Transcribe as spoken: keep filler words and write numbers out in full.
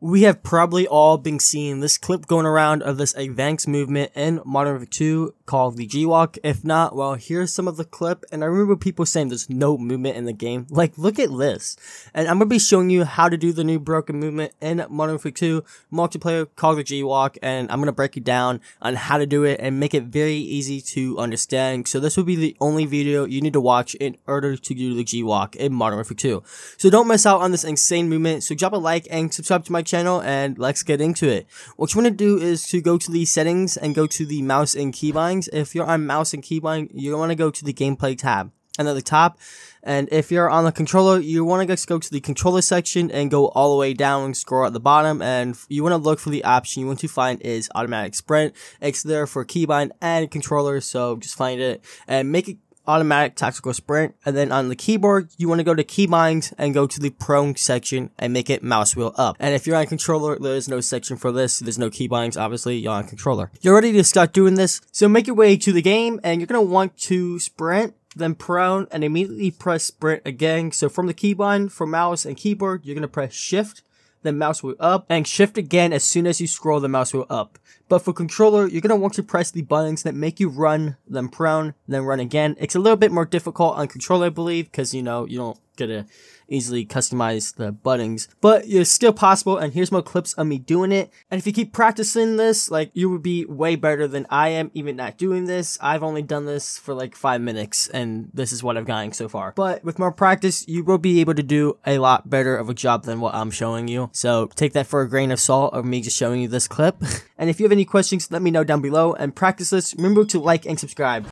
We have probably all been seeing this clip going around of this advanced movement in Modern Warfare two called the G-Walk. If not, well, here's some of the clip. And I remember people saying there's no movement in the game. Like, look at this. And I'm going to be showing you how to do the new broken movement in Modern Warfare two multiplayer called the G-Walk. And I'm going to break it down on how to do it and make it very easy to understand. So this will be the only video you need to watch in order to do the G-Walk in Modern Warfare two. So don't miss out on this insane movement. So drop a like and subscribe to my channel. channel and let's get into it. What you want to do is to go to the settings and go to the mouse and key bindings. If you're on mouse and key binding, you want to go to the gameplay tab and at the top, and if you're on the controller, you want to go to the controller section and go all the way down and scroll at the bottom, and you want to look for the option you want to find is automatic sprint. It's there for keybind and controller, so just find it and make it automatic tactical sprint. And then on the keyboard, you want to go to key bindings and go to the prone section and make it mouse wheel up. And if you're on controller, there's no section for this. There's no key bindings. Obviously you're on controller. You're ready to start doing this. So make your way to the game and you're going to want to sprint, then prone, and immediately press sprint again. So from the keybind for mouse and keyboard, you're going to press shift, then mouse wheel up, and shift again as soon as you scroll the mouse wheel up. But for controller, you're going to want to press the buttons that make you run, then prone, then run again. It's a little bit more difficult on controller, I believe, because, you know, you don't get to easily customize the buttons. But it's still possible, and here's more clips of me doing it. And if you keep practicing this, like, you would be way better than I am even not doing this. I've only done this for like five minutes, and this is what I've gotten so far. But with more practice, you will be able to do a lot better of a job than what I'm showing you. So take that for a grain of salt of me just showing you this clip. And if you have any questions, let me know down below, and practice this. Remember to like and subscribe.